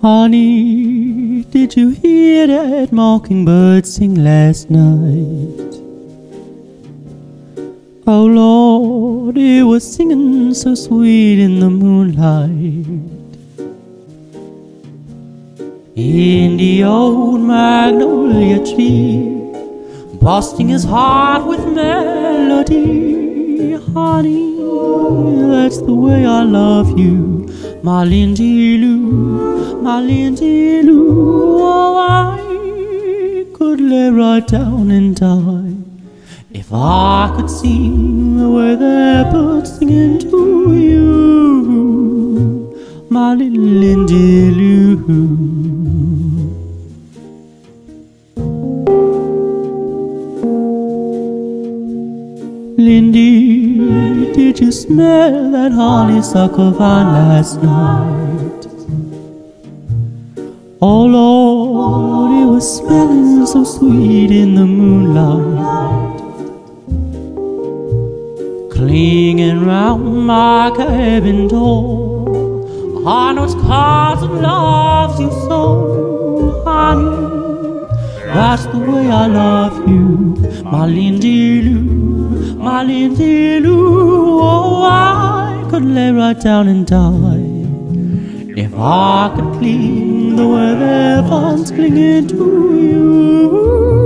Honey, did you hear that mockingbird sing last night? Oh Lord, it was singing so sweet in the moonlight. In the old magnolia tree, bursting his heart with melody. Honey, that's the way I love you, my Lindy Lou, my Lindy Lou. Oh, I could lay right down and die if I could sing the way the birds singing to you, my little Lindy Lou. Lindy, did you smell that honeysuckle vine last night? Oh Lord, it was smelling so sweet in the moonlight. Clinging round my cabin door, I know it's cards and loves you so, honey. That's the way I love you, my Lindy Lou, my Lindy Lou. Oh, I could lay right down and die if I could cling the way the vines clinging to you.